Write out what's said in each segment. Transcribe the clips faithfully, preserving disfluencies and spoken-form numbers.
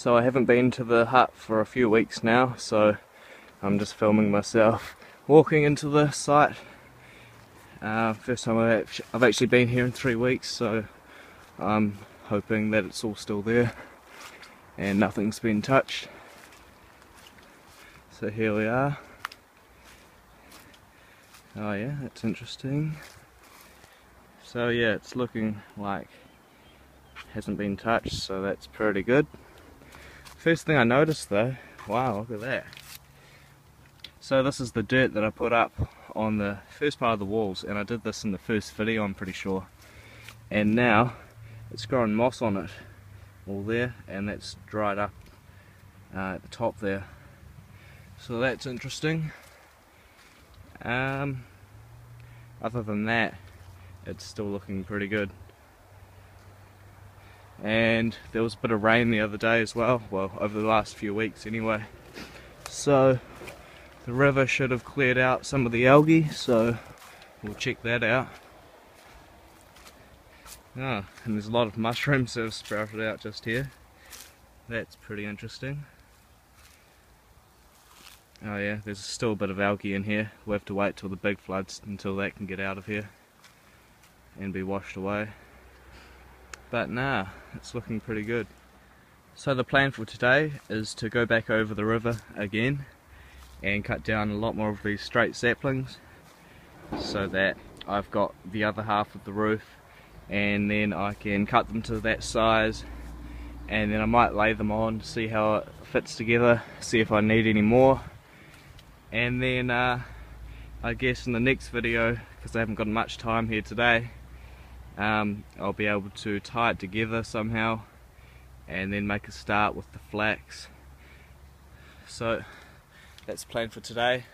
So I haven't been to the hut for a few weeks now, so I'm just filming myself walking into the site. Uh, first time I've, I've actually been here in three weeks, so I'm hoping that it's all still there and nothing's been touched. So here we are. Oh yeah, that's interesting. So yeah, it's looking like it hasn't been touched, so that's pretty good. First thing I noticed though, wow, look at that. So this is the dirt that I put up on the first part of the walls, and I did this in the first video, I'm pretty sure. And now it's grown moss on it all there, and that's dried up uh, at the top there. So that's interesting. Um, other than that, it's still looking pretty good. And there was a bit of rain the other day as well, well over the last few weeks anyway. So the river should have cleared out some of the algae, so we'll check that out. Oh, and there's a lot of mushrooms that have sprouted out just here. That's pretty interesting. Oh yeah, there's still a bit of algae in here. We'll have to wait till the big floods until that can get out of here and be washed away. But nah, it's looking pretty good. So the plan for today is to go back over the river again and cut down a lot more of these straight saplings so that I've got the other half of the roof, and then I can cut them to that size, and then I might lay them on, see how it fits together, see if I need any more. And then uh, I guess in the next video, because I haven't got much time here today, Um, I'll be able to tie it together somehow and then make a start with the flax. So that's the plan for today.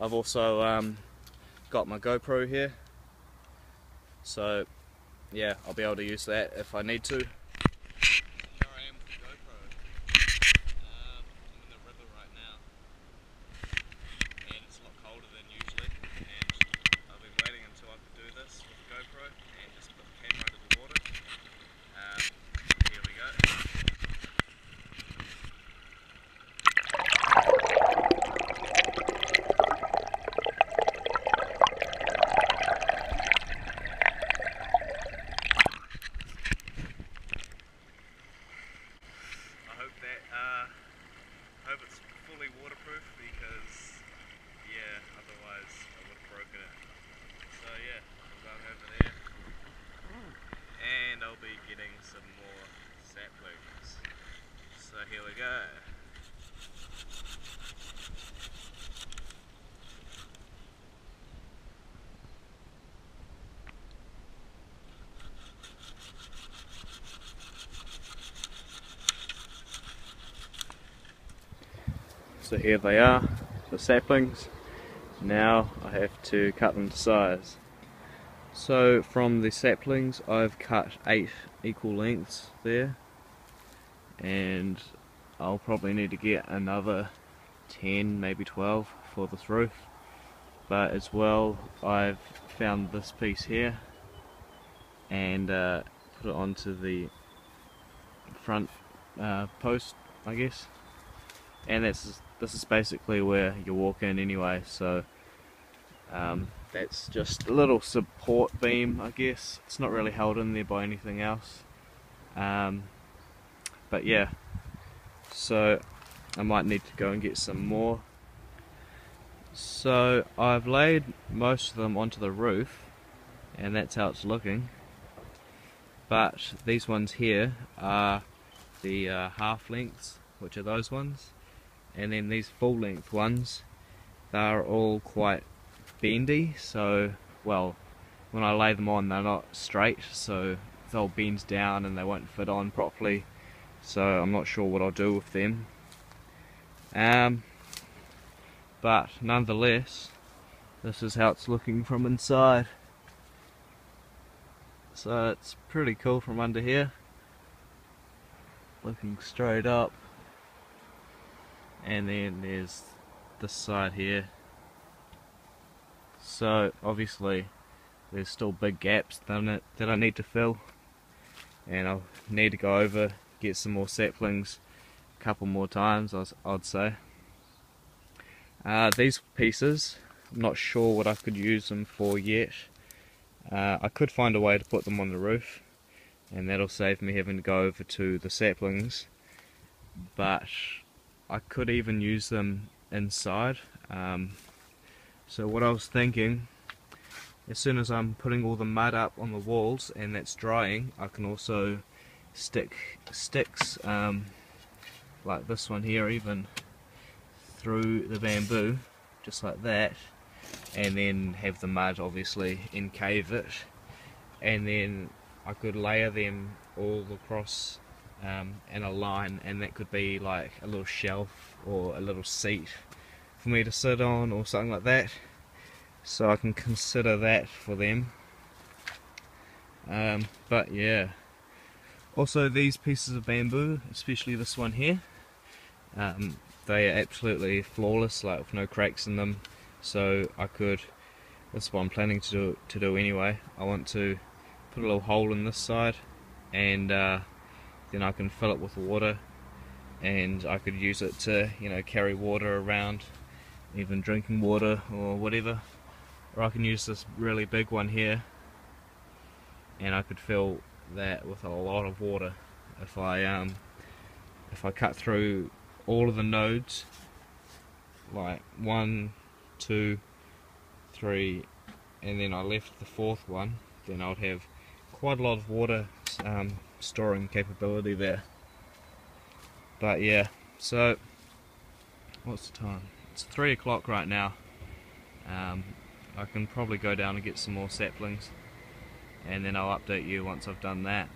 I've also um, got my GoPro here, so yeah, I'll be able to use that if I need to. Here I am with the GoPro. Um, I'm in the river right now and it's a lot colder than usually, and I've been waiting until I could do this with the GoPro and just put the camera into the water. Um, here we go. I hope that, uh, I hope it's fully waterproof, because yeah, otherwise I would have broken it. So yeah, I'm going over there, and I'll be getting some more saplings. So here we go. So here they are, the saplings. Now I have to cut them to size. So from the saplings I've cut eight equal lengths there, and I'll probably need to get another ten, maybe twelve for this roof. But as well, I've found this piece here and uh, put it onto the front uh, post, I guess, and that's this is basically where you walk in anyway, so um, that's just a little support beam, I guess. It's not really held in there by anything else, um, but yeah, so I might need to go and get some more. So I've laid most of them onto the roof, and that's how it's looking, but these ones here are the uh, half lengths, which are those ones. And then these full length ones, they're all quite bendy, so, well, when I lay them on they're not straight, so they'll bend down and they won't fit on properly, so I'm not sure what I'll do with them. Um, but nonetheless, this is how it's looking from inside. So it's pretty cool from under here, looking straight up. And then there's this side here. So obviously there's still big gaps that I need to fill, and I'll need to go over, get some more saplings, couple more times, I'd say. Uh, these pieces, I'm not sure what I could use them for yet. Uh, I could find a way to put them on the roof, and that'll save me having to go over to the saplings, but I could even use them inside. Um, so what I was thinking, as soon as I'm putting all the mud up on the walls and that's drying, I can also stick sticks um, like this one here even through the bamboo, just like that, and then have the mud obviously encave it, and then I could layer them all across um, in a line, and that could be like a little shelf or a little seat for me to sit on or something like that. So I can consider that for them. Um, but yeah, also these pieces of bamboo, especially this one here, um, they are absolutely flawless, like with no cracks in them. So I could, that's what I'm planning to do, to do anyway. I want to put a little hole in this side, and uh, then I can fill it with water, and I could use it to, you know, carry water around, even drinking water or whatever. Or I can use this really big one here, and I could fill that with a lot of water if I um if I cut through all of the nodes, like one, two, three, and then I left the fourth one, then I'd have quite a lot of water um, storing capability there. But yeah, so what's the time? It's three o'clock right now. Um, I can probably go down and get some more saplings, and then I'll update you once I've done that.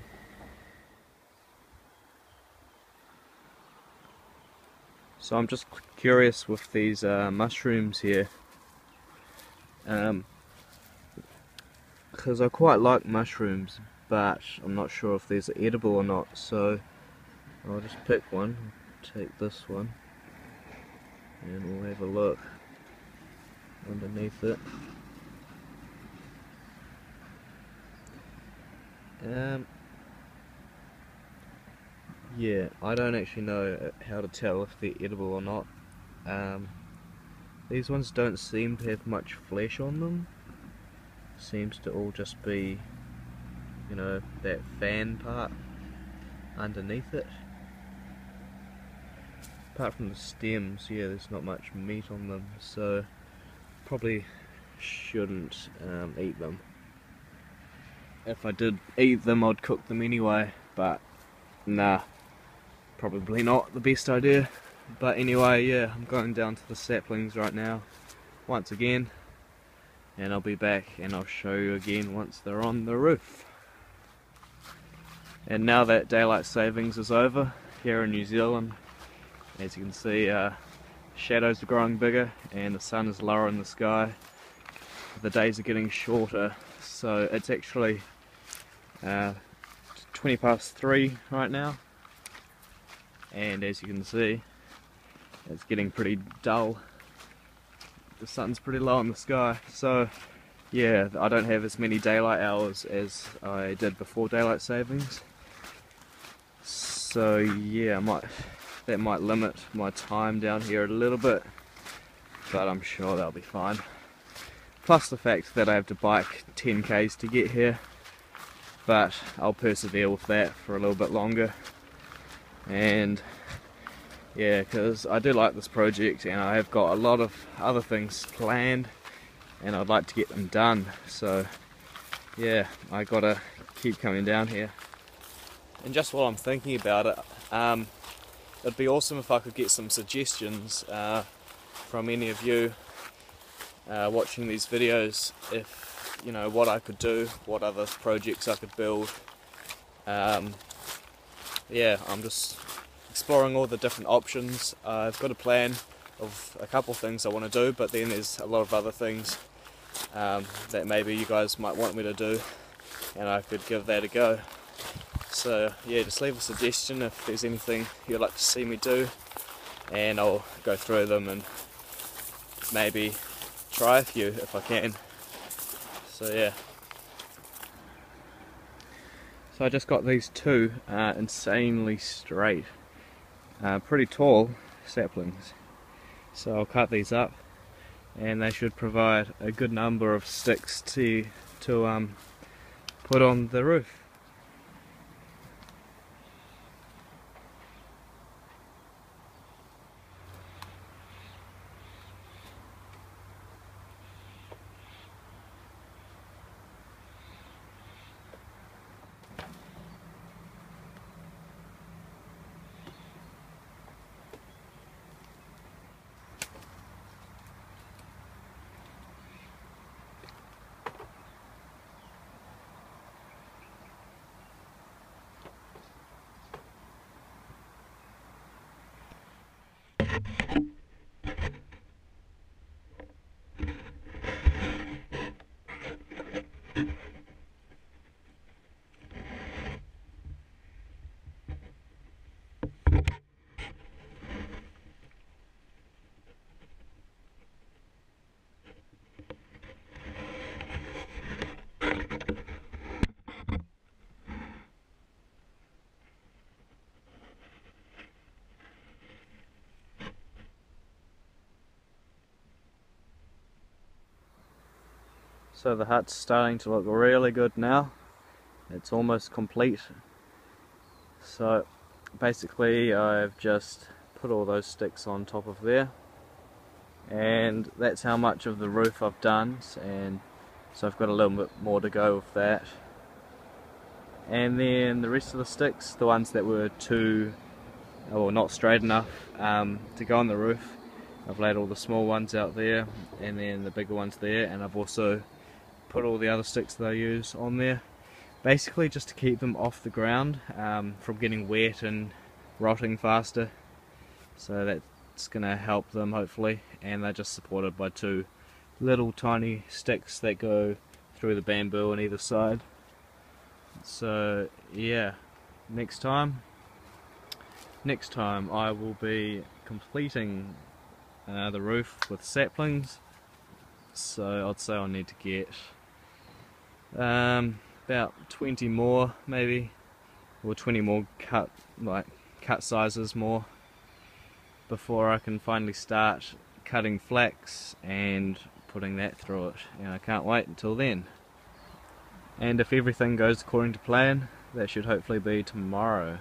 So I'm just curious with these uh, mushrooms here, um, because I quite like mushrooms, but I'm not sure if these are edible or not, so I'll just pick one, take this one, and we'll have a look underneath it. Um, yeah, I don't actually know how to tell if they're edible or not. Um, these ones don't seem to have much flesh on them. Seems to all just be, you know, that fan part underneath it. Apart from the stems, yeah, there's not much meat on them, so probably shouldn't um, eat them. If I did eat them, I'd cook them anyway, but nah, probably not the best idea. But anyway, yeah, I'm going down to the saplings right now once again, and I'll be back and I'll show you again once they're on the roof. And now that daylight savings is over here in New Zealand, as you can see, uh, shadows are growing bigger and the sun is lower in the sky. The days are getting shorter, so it's actually uh, twenty past three right now, and as you can see, it's getting pretty dull. The sun's pretty low in the sky, so yeah, I don't have as many daylight hours as I did before daylight savings, so yeah, I might, that might limit my time down here a little bit, but I'm sure they'll be fine. Plus the fact that I have to bike ten K's to get here, but I'll persevere with that for a little bit longer. And yeah, because I do like this project and I have got a lot of other things planned and I'd like to get them done, so yeah, I gotta keep coming down here. And just while I'm thinking about it, um, it'd be awesome if I could get some suggestions uh, from any of you Uh, watching these videos, if you know what I could do, what other projects I could build. Um, yeah, I'm just exploring all the different options. Uh, I've got a plan of a couple things I want to do, but then there's a lot of other things um, that maybe you guys might want me to do, and I could give that a go. So yeah, just leave a suggestion if there's anything you'd like to see me do, and I'll go through them and maybe try a few if I can. So yeah, so I just got these two uh, insanely straight, uh, pretty tall saplings. So I'll cut these up, and they should provide a good number of sticks to to um, put on the roof. So the hut's starting to look really good now. It's almost complete. So basically I've just put all those sticks on top of there, and that's how much of the roof I've done, and so I've got a little bit more to go with that. And then the rest of the sticks, the ones that were too, or not straight enough um, to go on the roof, I've laid all the small ones out there, and then the bigger ones there, and I've also put all the other sticks that I use on there, basically just to keep them off the ground um, from getting wet and rotting faster. So that's gonna help them hopefully, and they're just supported by two little tiny sticks that go through the bamboo on either side. So yeah, next time next time I will be completing uh, the roof with saplings. So I'd say I'll need to get um, about twenty more, maybe, or twenty more cut, like cut sizes more, before I can finally start cutting flax and putting that through it. And I can't wait until then. And if everything goes according to plan, that should hopefully be tomorrow.